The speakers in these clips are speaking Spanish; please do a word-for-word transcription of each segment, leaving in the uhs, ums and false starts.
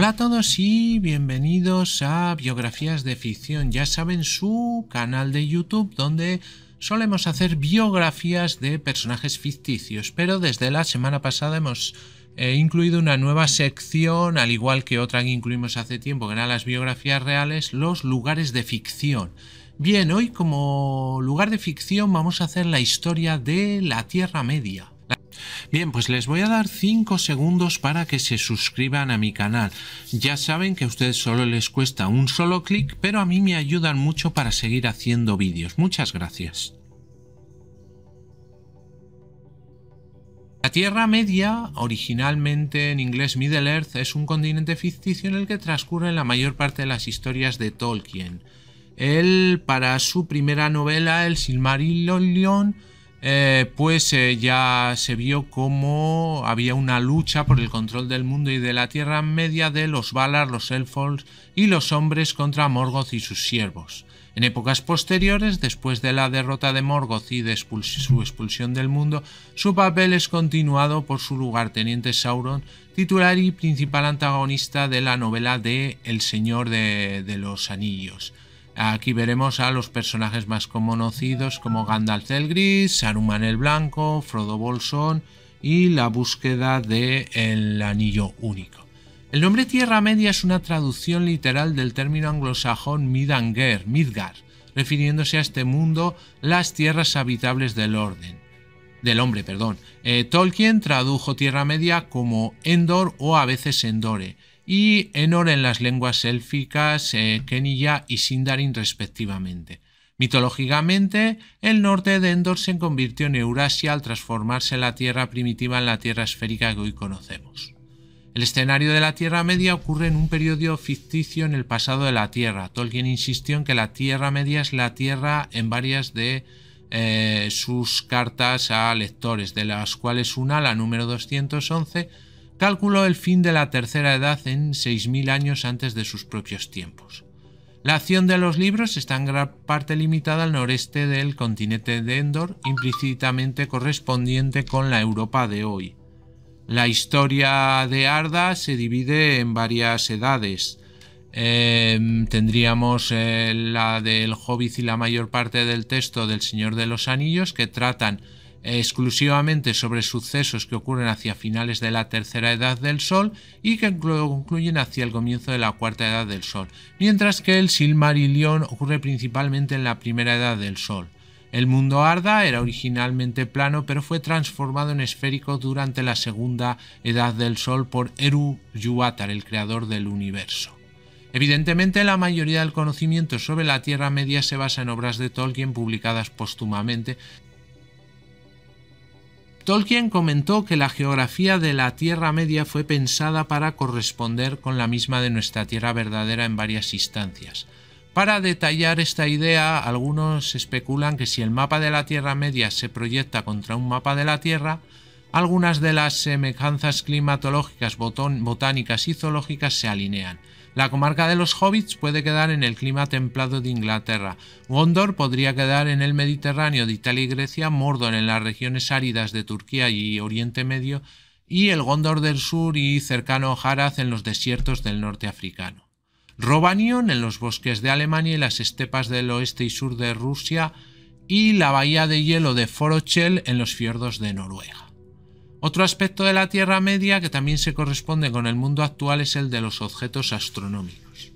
Hola a todos y bienvenidos a Biografías de Ficción, ya saben, su canal de YouTube donde solemos hacer biografías de personajes ficticios, pero desde la semana pasada hemos eh, incluido una nueva sección, al igual que otra que incluimos hace tiempo, que eran las biografías reales, los lugares de ficción. Bien, hoy como lugar de ficción vamos a hacer la historia de la Tierra Media. Bien, pues les voy a dar cinco segundos para que se suscriban a mi canal. Ya saben que a ustedes solo les cuesta un solo clic, pero a mí me ayudan mucho para seguir haciendo vídeos. Muchas gracias. La Tierra Media, originalmente en inglés Middle Earth, es un continente ficticio en el que transcurren la mayor parte de las historias de Tolkien. Él, para su primera novela, El Silmarillion, Eh, pues eh, ya se vio cómo había una lucha por el control del mundo y de la Tierra Media de los Valar, los elfos y los hombres contra Morgoth y sus siervos. En épocas posteriores, después de la derrota de Morgoth y de expuls- su expulsión del mundo, su papel es continuado por su lugarteniente Sauron, titular y principal antagonista de la novela de El Señor de, de los Anillos. Aquí veremos a los personajes más conocidos como Gandalf el Gris, Saruman el Blanco, Frodo Bolsón y la búsqueda del Anillo Único. El nombre Tierra Media es una traducción literal del término anglosajón Midgar, Midgar, refiriéndose a este mundo, las tierras habitables del orden, del hombre. Perdón. Eh, Tolkien tradujo Tierra Media como Endor o a veces Endore, y Ainur en las lenguas élficas, eh, Quenya y Sindarin respectivamente. Mitológicamente, el norte de Endor se convirtió en Eurasia al transformarse la tierra primitiva en la tierra esférica que hoy conocemos. El escenario de la Tierra Media ocurre en un periodo ficticio en el pasado de la Tierra. Tolkien insistió en que la Tierra Media es la tierra en varias de eh, sus cartas a lectores, de las cuales una, la número doscientos once, calculó el fin de la tercera edad en seis mil años antes de sus propios tiempos. La acción de los libros está en gran parte limitada al noreste del continente de Endor, implícitamente correspondiente con la Europa de hoy. La historia de Arda se divide en varias edades. Eh, tendríamos eh, la del Hobbit y la mayor parte del texto del Señor de los Anillos, que tratan exclusivamente sobre sucesos que ocurren hacia finales de la tercera edad del sol y que concluyen hacia el comienzo de la cuarta edad del sol, mientras que el Silmarillion ocurre principalmente en la primera edad del sol. El mundo Arda era originalmente plano pero fue transformado en esférico durante la segunda edad del sol por Eru, Yúvatar, el creador del universo. Evidentemente, la mayoría del conocimiento sobre la Tierra Media se basa en obras de Tolkien publicadas póstumamente. Tolkien comentó que la geografía de la Tierra Media fue pensada para corresponder con la misma de nuestra Tierra verdadera en varias instancias. Para detallar esta idea, algunos especulan que si el mapa de la Tierra Media se proyecta contra un mapa de la Tierra, algunas de las semejanzas climatológicas, botánicas y zoológicas se alinean. La comarca de los Hobbits puede quedar en el clima templado de Inglaterra, Gondor podría quedar en el Mediterráneo de Italia y Grecia, Mordor en las regiones áridas de Turquía y Oriente Medio, y el Gondor del sur y cercano Haraz en los desiertos del norte africano. Robanion en los bosques de Alemania y las estepas del oeste y sur de Rusia, y la bahía de hielo de Forochel en los fiordos de Noruega. Otro aspecto de la Tierra Media que también se corresponde con el mundo actual es el de los objetos astronómicos.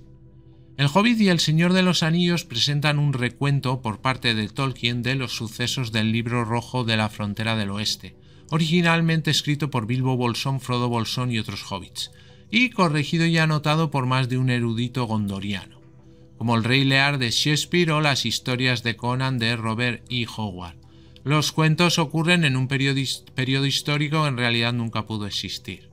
El Hobbit y el Señor de los Anillos presentan un recuento por parte de Tolkien de los sucesos del Libro Rojo de la Frontera del Oeste, originalmente escrito por Bilbo Bolsón, Frodo Bolsón y otros hobbits, y corregido y anotado por más de un erudito gondoriano, como El Rey Lear de Shakespeare o las historias de Conan de Robert E. Howard. Los cuentos ocurren en un periodo, periodo histórico que en realidad nunca pudo existir.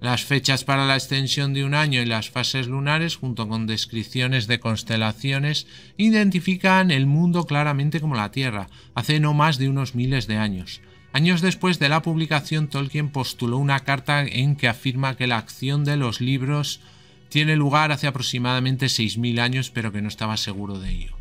Las fechas para la extensión de un año y las fases lunares, junto con descripciones de constelaciones, identifican el mundo claramente como la Tierra, hace no más de unos miles de años. Años después de la publicación, Tolkien postuló una carta en que afirma que la acción de los libros tiene lugar hace aproximadamente seis mil años, pero que no estaba seguro de ello.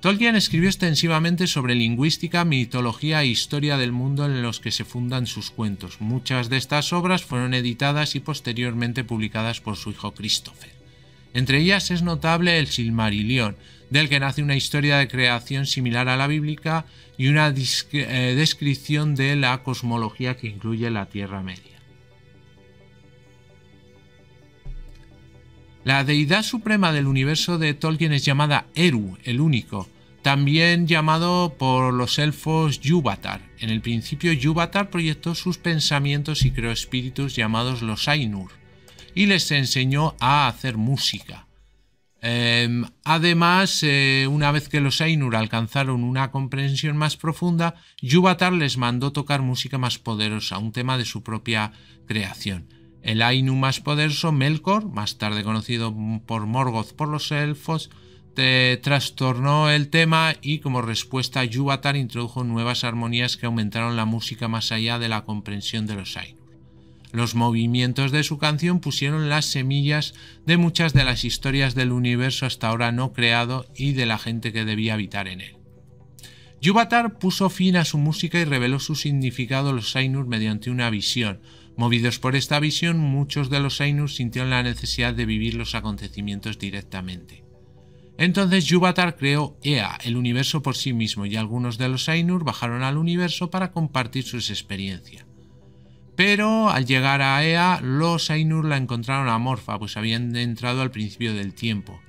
Tolkien escribió extensivamente sobre lingüística, mitología e historia del mundo en los que se fundan sus cuentos. Muchas de estas obras fueron editadas y posteriormente publicadas por su hijo Christopher. Entre ellas es notable El Silmarillion, del que nace una historia de creación similar a la bíblica y una eh, descripción de la cosmología que incluye la Tierra Media. La deidad suprema del universo de Tolkien es llamada Eru, el Único, también llamado por los elfos Yúvatar. En el principio Yúvatar proyectó sus pensamientos y creó espíritus llamados los Ainur, y les enseñó a hacer música. Eh, además, eh, una vez que los Ainur alcanzaron una comprensión más profunda, Yúvatar les mandó tocar música más poderosa, un tema de su propia creación. El Ainu más poderoso, Melkor, más tarde conocido por Morgoth por los elfos, te trastornó el tema y como respuesta Yúvatar introdujo nuevas armonías que aumentaron la música más allá de la comprensión de los Ainur. Los movimientos de su canción pusieron las semillas de muchas de las historias del universo hasta ahora no creado y de la gente que debía habitar en él. Yúvatar puso fin a su música y reveló su significado a los Ainur mediante una visión. Movidos por esta visión, muchos de los Ainur sintieron la necesidad de vivir los acontecimientos directamente. Entonces Yúvatar creó Ea, el universo por sí mismo, y algunos de los Ainur bajaron al universo para compartir sus experiencias. Pero al llegar a Ea, los Ainur la encontraron amorfa, pues habían entrado al principio del tiempo.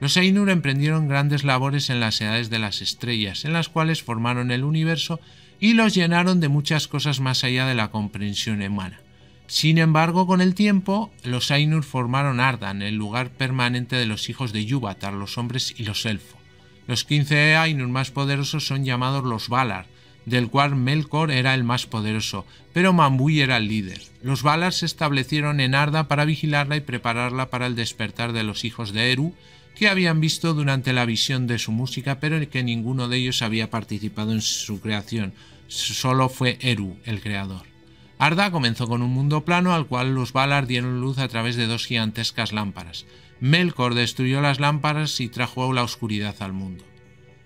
Los Ainur emprendieron grandes labores en las edades de las estrellas, en las cuales formaron el universo y los llenaron de muchas cosas más allá de la comprensión humana. Sin embargo, con el tiempo, los Ainur formaron Arda, el lugar permanente de los hijos de Yúvatar, los hombres y los elfos. Los quince Ainur más poderosos son llamados los Valar, del cual Melkor era el más poderoso, pero Mambuy era el líder. Los Valar se establecieron en Arda para vigilarla y prepararla para el despertar de los hijos de Eru, que habían visto durante la visión de su música, pero en que ninguno de ellos había participado en su creación. Solo fue Eru el creador. Arda comenzó con un mundo plano al cual los Valar dieron luz a través de dos gigantescas lámparas. Melkor destruyó las lámparas y trajo la oscuridad al mundo.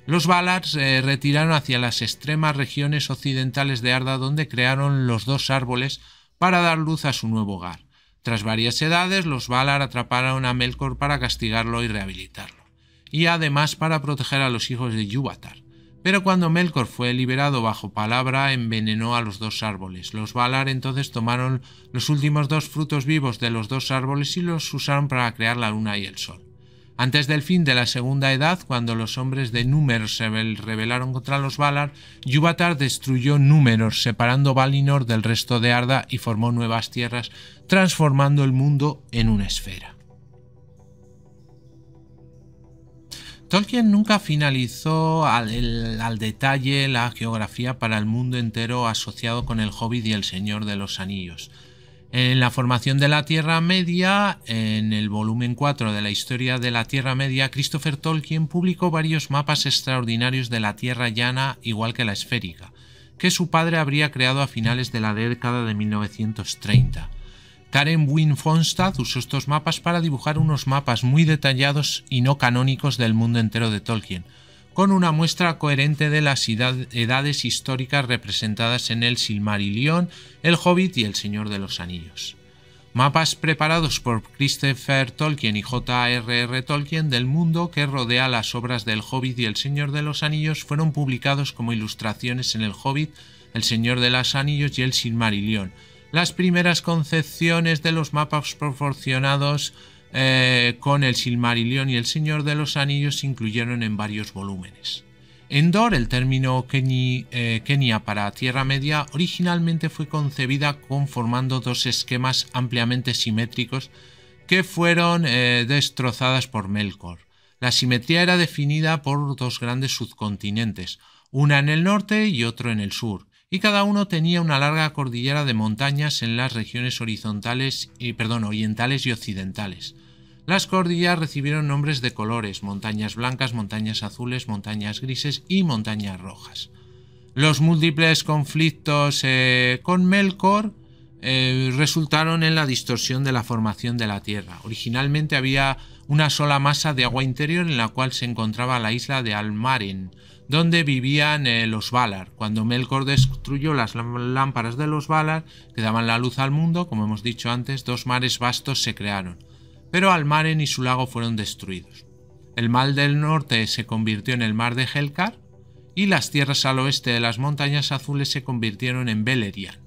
Los Valar se retiraron hacia las extremas regiones occidentales de Arda, donde crearon los dos árboles para dar luz a su nuevo hogar. Tras varias edades, los Valar atraparon a Melkor para castigarlo y rehabilitarlo, y además para proteger a los hijos de Yúvatar. Pero cuando Melkor fue liberado bajo palabra, envenenó a los dos árboles. Los Valar entonces tomaron los últimos dos frutos vivos de los dos árboles y los usaron para crear la luna y el sol. Antes del fin de la segunda edad, cuando los hombres de Númenor se rebelaron contra los Valar, Yúvatar destruyó Númenor, separando Valinor del resto de Arda y formó nuevas tierras, transformando el mundo en una esfera. Tolkien nunca finalizó al, el, al detalle la geografía para el mundo entero asociado con el Hobbit y el Señor de los Anillos. En la formación de la Tierra Media, en el volumen cuatro de la Historia de la Tierra Media, Christopher Tolkien publicó varios mapas extraordinarios de la Tierra llana, igual que la esférica, que su padre habría creado a finales de la década de mil novecientos treinta. Karen Wynne Fonstad usó estos mapas para dibujar unos mapas muy detallados y no canónicos del mundo entero de Tolkien, con una muestra coherente de las edades históricas representadas en El Silmarillion, El Hobbit y El Señor de los Anillos. Mapas preparados por Christopher Tolkien y J R R Tolkien del mundo que rodea las obras del Hobbit y El Señor de los Anillos fueron publicados como ilustraciones en El Hobbit, El Señor de los Anillos y El Silmarillion. Las primeras concepciones de los mapas proporcionados eh, con el Silmarillion y el Señor de los Anillos se incluyeron en varios volúmenes. Endor, el término Quenya eh, para Tierra Media, originalmente fue concebida conformando dos esquemas ampliamente simétricos que fueron eh, destrozadas por Melkor. La simetría era definida por dos grandes subcontinentes, una en el norte y otro en el sur, y cada uno tenía una larga cordillera de montañas en las regiones horizontales y, perdón, orientales y occidentales. Las cordilleras recibieron nombres de colores, montañas blancas, montañas azules, montañas grises y montañas rojas. Los múltiples conflictos eh, con Melkor eh, resultaron en la distorsión de la formación de la Tierra. Originalmente había una sola masa de agua interior en la cual se encontraba la isla de Almaren, donde vivían eh, los Valar. Cuando Melkor destruyó las lámparas de los Valar, que daban la luz al mundo, como hemos dicho antes, dos mares vastos se crearon, pero Almaren y su lago fueron destruidos. El mar del norte se convirtió en el mar de Helcar, y las tierras al oeste de las montañas azules se convirtieron en Beleriand.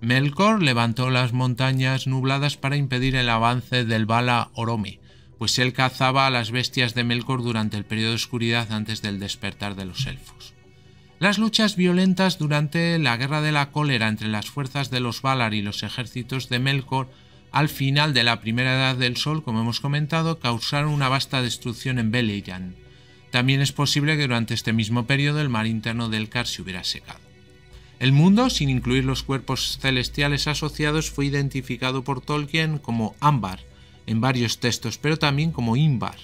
Melkor levantó las montañas nubladas para impedir el avance del Vala Orome, pues él cazaba a las bestias de Melkor durante el periodo de oscuridad antes del despertar de los elfos. Las luchas violentas durante la Guerra de la Cólera entre las fuerzas de los Valar y los ejércitos de Melkor al final de la Primera Edad del Sol, como hemos comentado, causaron una vasta destrucción en Beleriand. También es posible que durante este mismo periodo el mar interno del Elkar se hubiera secado. El mundo, sin incluir los cuerpos celestiales asociados, fue identificado por Tolkien como Ámbar en varios textos, pero también como Imbar.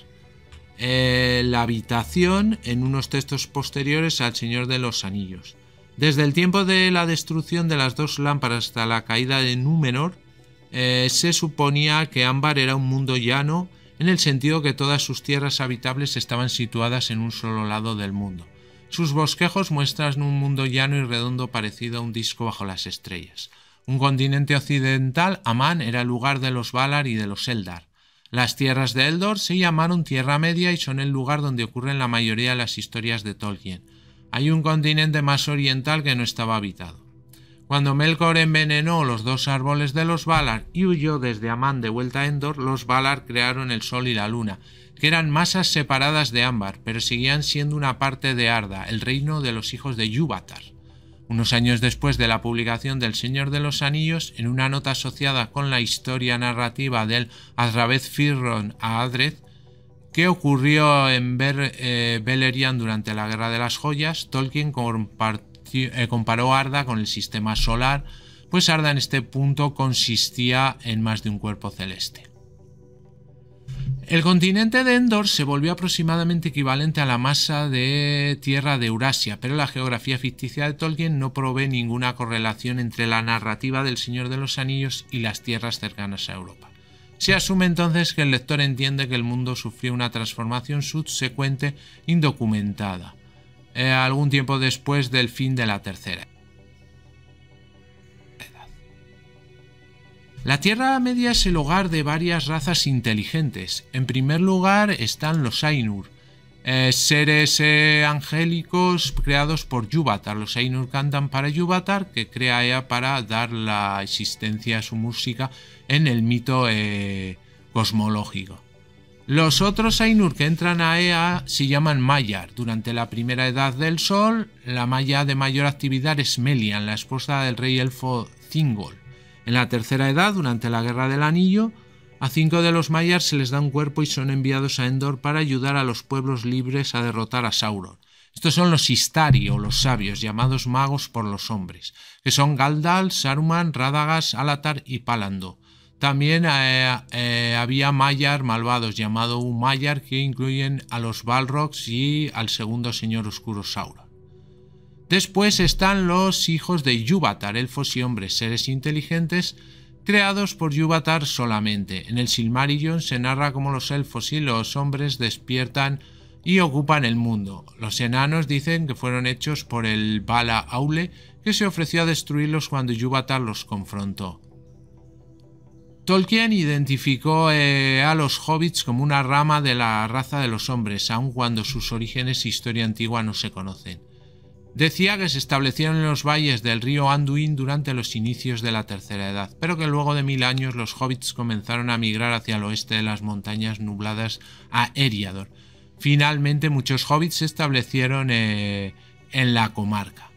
Eh, la habitación en unos textos posteriores al Señor de los Anillos. Desde el tiempo de la destrucción de las dos lámparas hasta la caída de Númenor, eh, se suponía que Ámbar era un mundo llano, en el sentido que todas sus tierras habitables estaban situadas en un solo lado del mundo. Sus bosquejos muestran un mundo llano y redondo parecido a un disco bajo las estrellas. Un continente occidental, Amán, era el lugar de los Valar y de los Eldar. Las tierras de Eldor se llamaron Tierra Media y son el lugar donde ocurren la mayoría de las historias de Tolkien. Hay un continente más oriental que no estaba habitado. Cuando Melkor envenenó los dos árboles de los Valar y huyó desde Amán de vuelta a Endor, los Valar crearon el Sol y la Luna, que eran masas separadas de Ámbar, pero seguían siendo una parte de Arda, el reino de los hijos de Yúvatar. Unos años después de la publicación del Señor de los Anillos, en una nota asociada con la historia narrativa del Azrabeth Firron a Adreth, que ocurrió en Ber eh, Beleriand durante la Guerra de las Joyas, Tolkien compartió, eh, comparó Arda con el sistema solar, pues Arda en este punto consistía en más de un cuerpo celeste. El continente de Endor se volvió aproximadamente equivalente a la masa de tierra de Eurasia, pero la geografía ficticia de Tolkien no provee ninguna correlación entre la narrativa del Señor de los Anillos y las tierras cercanas a Europa. Se asume entonces que el lector entiende que el mundo sufrió una transformación subsecuente indocumentada, eh, algún tiempo después del fin de la Tercera. La Tierra Media es el hogar de varias razas inteligentes. En primer lugar están los Ainur, eh, seres eh, angélicos creados por Yúvatar. Los Ainur cantan para Yúvatar, que crea Ea para dar la existencia a su música en el mito eh, cosmológico. Los otros Ainur que entran a Ea se llaman Maiar. Durante la Primera Edad del Sol, la Maya de mayor actividad es Melian, la esposa del rey elfo Thingol. En la Tercera Edad, durante la Guerra del Anillo, a cinco de los Maiar se les da un cuerpo y son enviados a Endor para ayudar a los pueblos libres a derrotar a Sauron. Estos son los Istari, o los sabios, llamados magos por los hombres, que son Gandalf, Saruman, Radagast, Alatar y Palando. También eh, eh, había Maiar malvados, llamado un Maiar, que incluyen a los Balrogs y al segundo señor oscuro Sauron. Después están los hijos de Yúvatar, elfos y hombres, seres inteligentes creados por Yúvatar solamente. En el Silmarillion se narra cómo los elfos y los hombres despiertan y ocupan el mundo. Los enanos dicen que fueron hechos por el Vala Aule, que se ofreció a destruirlos cuando Yúvatar los confrontó. Tolkien identificó eh, a los hobbits como una rama de la raza de los hombres, aun cuando sus orígenes e historia antigua no se conocen. Decía que se establecieron en los valles del río Anduin durante los inicios de la Tercera Edad, pero que luego de mil años los hobbits comenzaron a migrar hacia el oeste de las montañas nubladas a Eriador. Finalmente muchos hobbits se establecieron eh, en la comarca.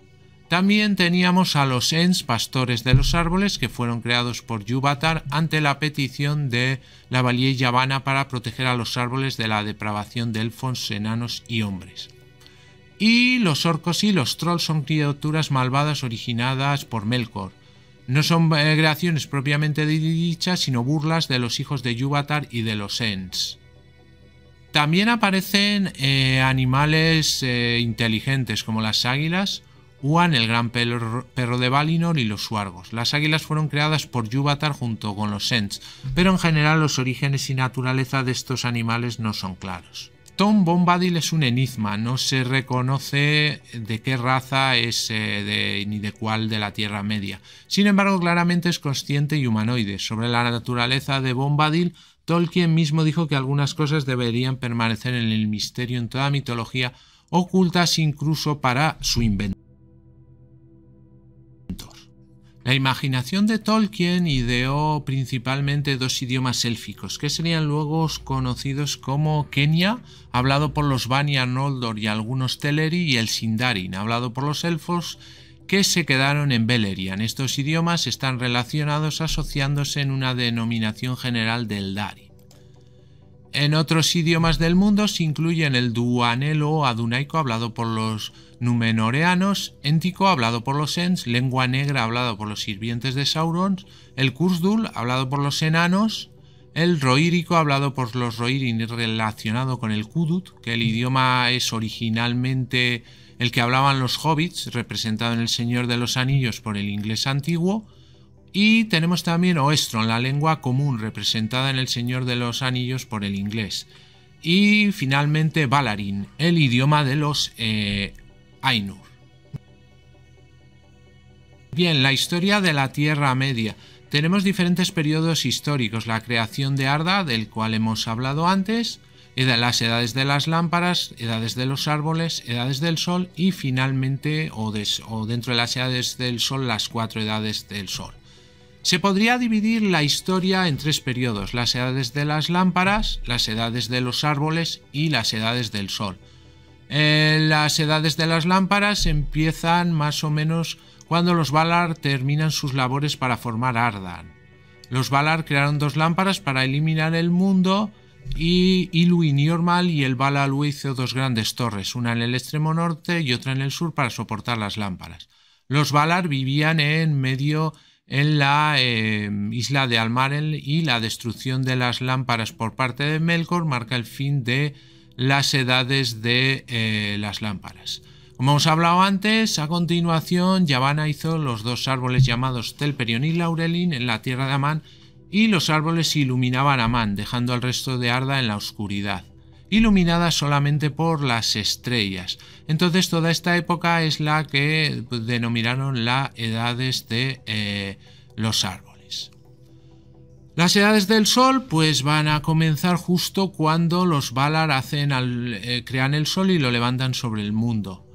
También teníamos a los Ents, pastores de los árboles, que fueron creados por Yúvatar ante la petición de la valía Yavanna para proteger a los árboles de la depravación de elfos, enanos y hombres. Y los orcos y los trolls son criaturas malvadas originadas por Melkor. No son eh, creaciones propiamente dichas, sino burlas de los hijos de Yúvatar y de los Ents. También aparecen eh, animales eh, inteligentes como las águilas Uan, el gran perro, perro de Valinor, y los suargos. Las águilas fueron creadas por Yúvatar junto con los Ents, pero en general los orígenes y naturaleza de estos animales no son claros. Tom Bombadil es un enigma, no se reconoce de qué raza es eh, de, ni de cuál de la Tierra Media. Sin embargo, claramente es consciente y humanoide. Sobre la naturaleza de Bombadil, Tolkien mismo dijo que algunas cosas deberían permanecer en el misterio en toda mitología, ocultas incluso para su inventor. La imaginación de Tolkien ideó principalmente dos idiomas élficos, que serían luego conocidos como Quenya, hablado por los Valar, Noldor y algunos Teleri, y el Sindarin, hablado por los elfos, que se quedaron en Beleriand. Estos idiomas están relacionados asociándose en una denominación general de Eldar. En otros idiomas del mundo se incluyen el duanelo o adunaico, hablado por los númenoreanos, éntico, hablado por los Ents, lengua negra, hablado por los sirvientes de Sauron, el Kuzdul, hablado por los enanos, el roírico, hablado por los rohirrim, relacionado con el Kudut, que el idioma es originalmente el que hablaban los hobbits, representado en El Señor de los Anillos por el inglés antiguo. Y tenemos también Oestron, la lengua común, representada en El Señor de los Anillos por el inglés. Y finalmente Valarin, el idioma de los eh, Ainur. Bien, la historia de la Tierra Media. Tenemos diferentes periodos históricos, la creación de Arda, del cual hemos hablado antes, las edades de las lámparas, edades de los árboles, edades del sol y finalmente, o, des, o dentro de las edades del sol, las cuatro edades del sol. Se podría dividir la historia en tres periodos, las edades de las lámparas, las edades de los árboles y las edades del sol. Eh, las edades de las lámparas empiezan más o menos cuando los Valar terminan sus labores para formar Arda. Los Valar crearon dos lámparas para iluminar el mundo y Ilu y Niormal y el Valalue hizo dos grandes torres, una en el extremo norte y otra en el sur para soportar las lámparas. Los Valar vivían en medio en la eh, isla de Almaren y la destrucción de las lámparas por parte de Melkor marca el fin de las edades de eh, las lámparas. Como hemos hablado antes, a continuación Yavanna hizo los dos árboles llamados Telperion y Laurelin en la tierra de Amán y los árboles iluminaban Amán, dejando al resto de Arda en la oscuridad, iluminada solamente por las estrellas. Entonces toda esta época es la que denominaron las edades de eh, los árboles. Las edades del sol pues van a comenzar justo cuando los Valar hacen al, eh, crean el sol y lo levantan sobre el mundo.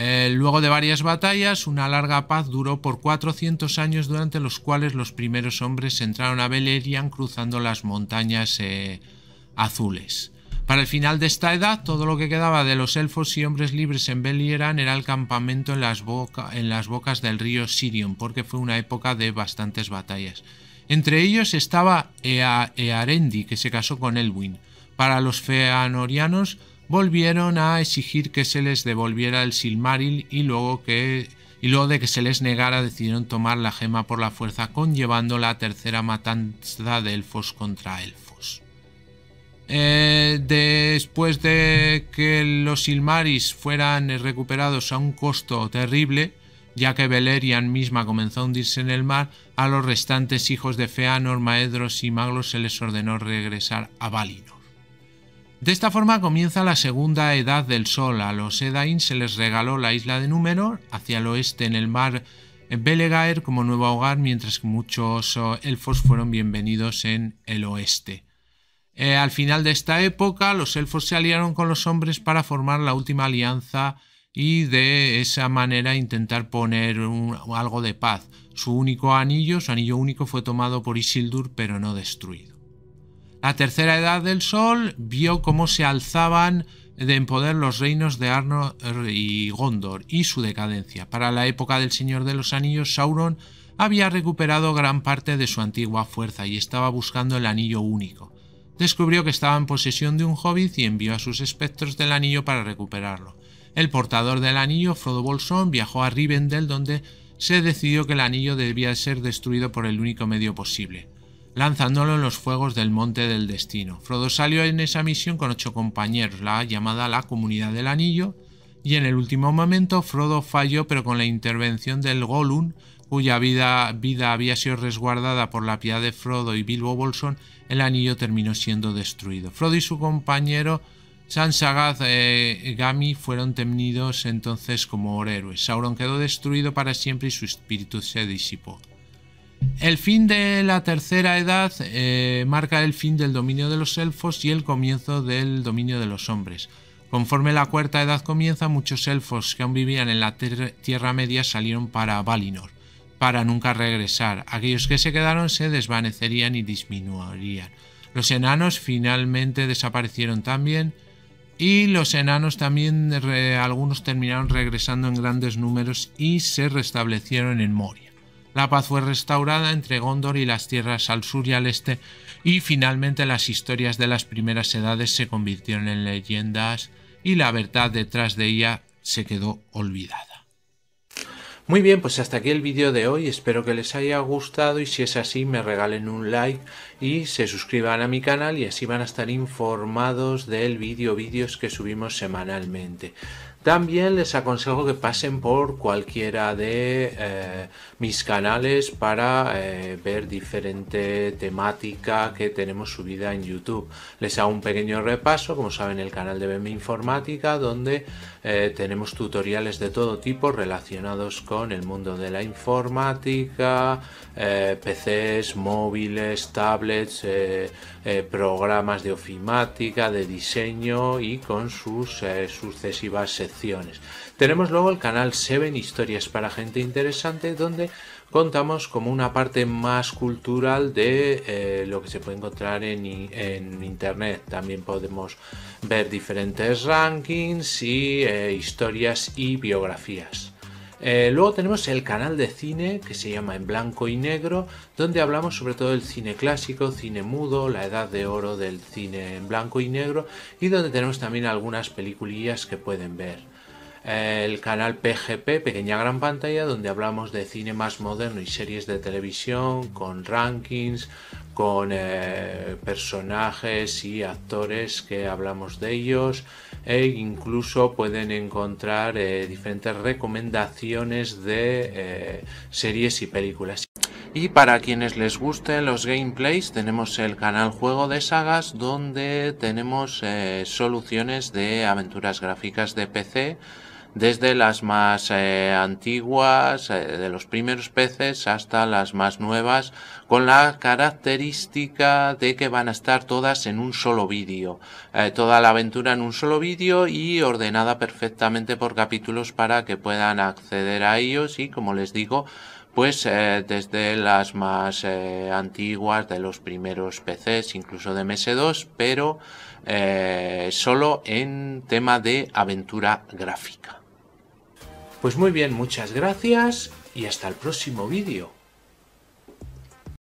Eh, luego de varias batallas, una larga paz duró por cuatrocientos años durante los cuales los primeros hombres entraron a Beleriand cruzando las montañas eh, azules. Para el final de esta edad, todo lo que quedaba de los elfos y hombres libres en Beleriand era el campamento en las, boca, en las bocas del río Sirion, porque fue una época de bastantes batallas. Entre ellos estaba Ea, Earendi, que se casó con Elwin. Para los feanorianos volvieron a exigir que se les devolviera el Silmaril y luego, que, y luego de que se les negara decidieron tomar la gema por la fuerza, conllevando la tercera matanza de elfos contra elfos. Eh, después de que los Silmaris fueran recuperados a un costo terrible, ya que Beleriand misma comenzó a hundirse en el mar, a los restantes hijos de Feanor, Maedhros y Maglos se les ordenó regresar a Valinor. De esta forma comienza la segunda edad del sol. A los Edain se les regaló la isla de Númenor, hacia el oeste en el mar Belegaer, como nuevo hogar, mientras que muchos elfos fueron bienvenidos en el oeste. Eh, al final de esta época, los elfos se aliaron con los hombres para formar la última alianza y de esa manera intentar poner un, algo de paz. Su único anillo, su anillo único, fue tomado por Isildur, pero no destruido. La tercera edad del sol vio cómo se alzaban de en poder los reinos de Arnor y Gondor y su decadencia. Para la época del Señor de los Anillos, Sauron había recuperado gran parte de su antigua fuerza y estaba buscando el anillo único. Descubrió que estaba en posesión de un hobbit y envió a sus espectros del anillo para recuperarlo. El portador del anillo, Frodo Bolsón, viajó a Rivendell, donde se decidió que el anillo debía ser destruido por el único medio posible, lanzándolo en los fuegos del Monte del Destino. Frodo salió en esa misión con ocho compañeros, la llamada la Comunidad del Anillo, Y en el último momento Frodo falló, pero con la intervención del Gollum, cuya vida, vida había sido resguardada por la piedad de Frodo y Bilbo Bolsón, el anillo terminó siendo destruido. Frodo y su compañero Sansagaz eh, Gami fueron temidos entonces como héroes. Sauron quedó destruido para siempre y su espíritu se disipó. El fin de la tercera edad eh, marca el fin del dominio de los elfos y el comienzo del dominio de los hombres. Conforme la cuarta edad comienza, muchos elfos que aún vivían en la Tierra Media salieron para Valinor, para nunca regresar. Aquellos que se quedaron se desvanecerían y disminuirían. Los enanos finalmente desaparecieron también. Y los enanos también, eh, algunos terminaron regresando en grandes números y se restablecieron en Moria. La paz fue restaurada entre Gondor y las tierras al sur y al este, y finalmente las historias de las primeras edades se convirtieron en leyendas y la verdad detrás de ella se quedó olvidada. Muy bien, pues hasta aquí el vídeo de hoy, espero que les haya gustado y si es así me regalen un like y se suscriban a mi canal y así van a estar informados del vídeo, vídeos que subimos semanalmente. También les aconsejo que pasen por cualquiera de eh, mis canales para eh, ver diferente temática que tenemos subida en YouTube. Les hago un pequeño repaso, como saben, el canal de B M Informática, donde eh, tenemos tutoriales de todo tipo relacionados con el mundo de la informática, eh, P Cs, móviles, tablets, eh, eh, programas de ofimática, de diseño y con sus eh, sucesivas secciones. Tenemos luego el canal Seven Historias para gente interesante, donde contamos como una parte más cultural de eh, lo que se puede encontrar en, en internet. También podemos ver diferentes rankings y eh, historias y biografías. Eh, luego tenemos el canal de cine que se llama En Blanco y Negro, donde hablamos sobre todo del cine clásico, cine mudo, la edad de oro del cine en blanco y negro, y donde tenemos también algunas peliculillas que pueden ver. Eh, el canal P G P, Pequeña Gran Pantalla, donde hablamos de cine más moderno y series de televisión con rankings, con eh, personajes y actores que hablamos de ellos, e incluso pueden encontrar eh, diferentes recomendaciones de eh, series y películas. Y para quienes les gusten los gameplays, tenemos el canal Juego de Sagas, donde tenemos eh, soluciones de aventuras gráficas de P C, desde las más eh, antiguas, eh, de los primeros P Cs, hasta las más nuevas, con la característica de que van a estar todas en un solo vídeo, eh, toda la aventura en un solo vídeo y ordenada perfectamente por capítulos para que puedan acceder a ellos y, como les digo, pues eh, desde las más eh, antiguas, de los primeros P Cs, incluso de M S dos, pero eh, solo en tema de aventura gráfica. Pues muy bien, muchas gracias y hasta el próximo vídeo.